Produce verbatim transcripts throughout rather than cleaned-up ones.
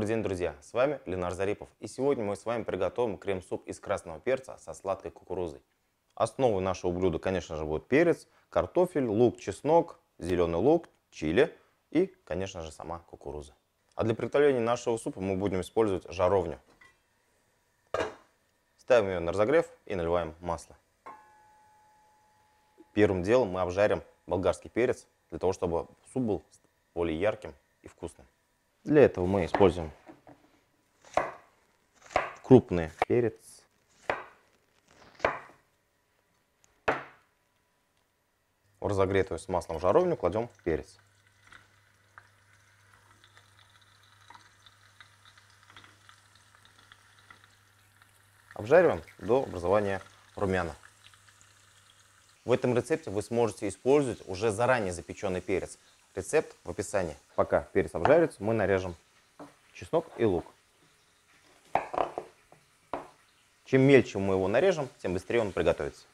Добрый день, друзья! С вами Ленар Зарипов. И сегодня мы с вами приготовим крем-суп из красного перца со сладкой кукурузой. Основой нашего блюда, конечно же, будет перец, картофель, лук, чеснок, зеленый лук, чили и, конечно же, сама кукуруза. А для приготовления нашего супа мы будем использовать жаровню. Ставим ее на разогрев и наливаем масло. Первым делом мы обжарим болгарский перец, для того, чтобы суп был более ярким и вкусным. Для этого мы используем крупный перец, в разогретую с маслом жаровню кладем перец. Обжариваем до образования румяна. В этом рецепте вы сможете использовать уже заранее запеченный перец. Рецепт в описании. Пока перец обжарится, мы нарежем чеснок и лук. Чем мельче мы его нарежем, тем быстрее он приготовится.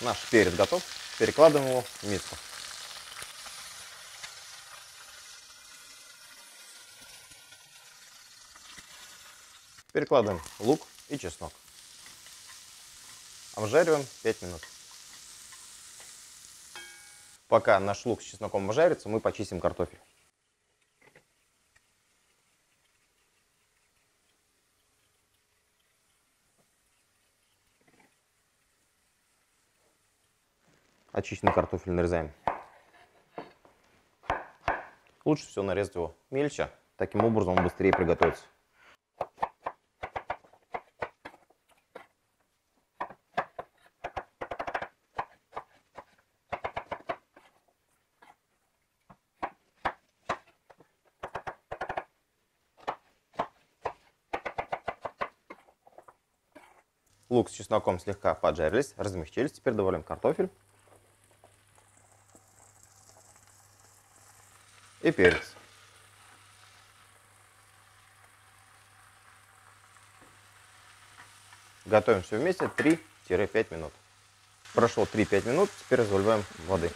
Наш перец готов. Перекладываем его в миску. Перекладываем лук и чеснок. Обжариваем пять минут. Пока наш лук с чесноком обжарится, мы почистим картофель. Очищенный картофель нарезаем. Лучше всего нарезать его мельче, таким образом он быстрее приготовится. Лук с чесноком слегка поджарились, размягчились, теперь добавляем картофель. И перец. Готовим все вместе три-пять минут. Прошло три-пять минут, теперь заливаем воды.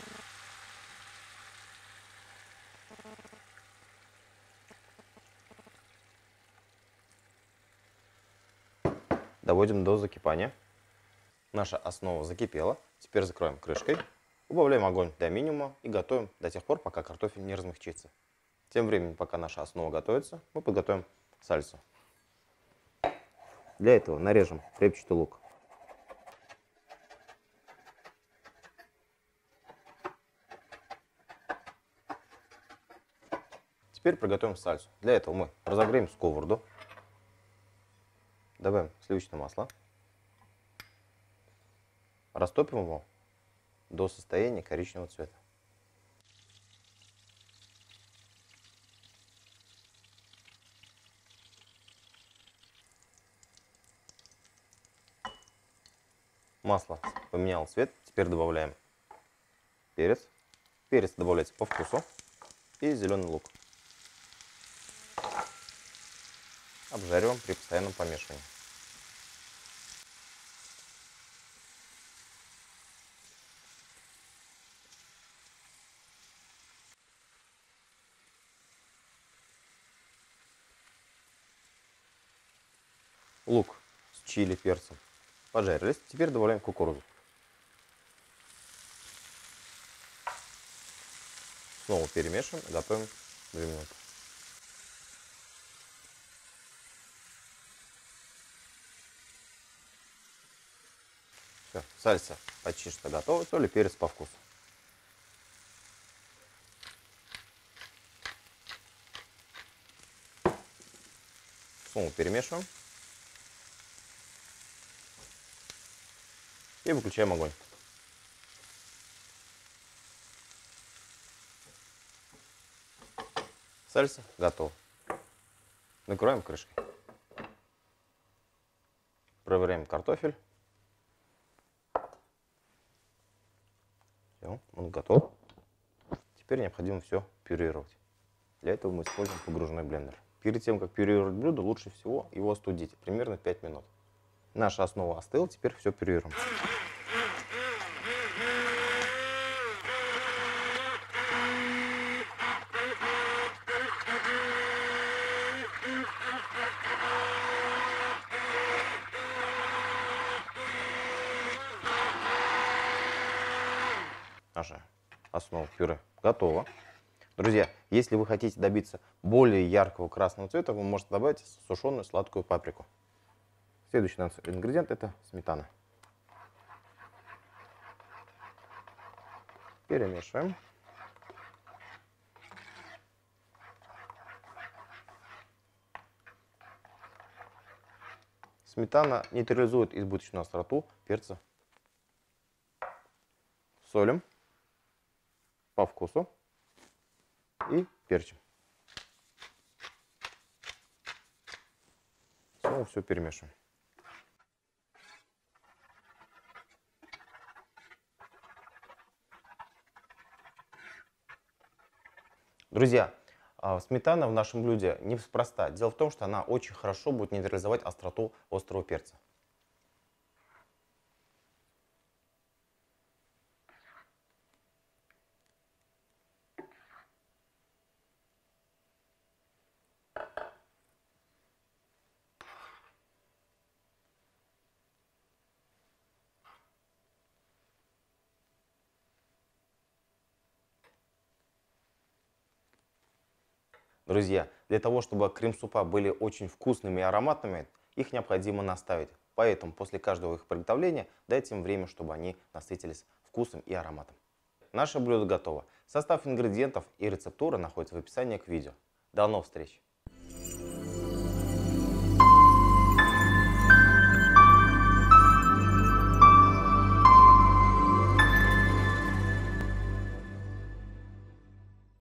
Доводим до закипания. Наша основа закипела. Теперь закроем крышкой. Убавляем огонь до минимума и готовим до тех пор, пока картофель не размягчится. Тем временем, пока наша основа готовится, мы подготовим сальсу. Для этого нарежем репчатый лук. Теперь приготовим сальсу. Для этого мы разогреем сковороду, добавим сливочное масло, растопим его до состояния коричневого цвета. Масло поменяло цвет, теперь добавляем перец. Перец добавляется по вкусу и зеленый лук. Обжариваем при постоянном помешивании. Лук с чили, перцем поджарились. Теперь добавляем кукурузу. Снова перемешиваем и готовим две минуты. Все, сальса почти что готова, то ли перец по вкусу. Снова перемешиваем. И выключаем огонь. Сальса готова. Накроем крышкой. Проверяем картофель. Все, он готов. Теперь необходимо все пюрировать. Для этого мы используем погружной блендер. Перед тем, как пюрировать блюдо, лучше всего его остудить. Примерно пять минут. Наша основа остыла, теперь все пюрируем. Наша основа пюре готова. Друзья, если вы хотите добиться более яркого красного цвета, вы можете добавить сушеную сладкую паприку. Следующий наш ингредиент – это сметана. Перемешиваем. Сметана нейтрализует избыточную остроту перца. Солим по вкусу и перчим. Снова все перемешиваем. Друзья, сметана в нашем блюде неспроста. Дело в том, что она очень хорошо будет нейтрализовать остроту острого перца. Друзья, для того, чтобы крем-супа были очень вкусными и ароматными, их необходимо наставить. Поэтому после каждого их приготовления дайте им время, чтобы они насытились вкусом и ароматом. Наше блюдо готово. Состав ингредиентов и рецептура находится в описании к видео. До новых встреч!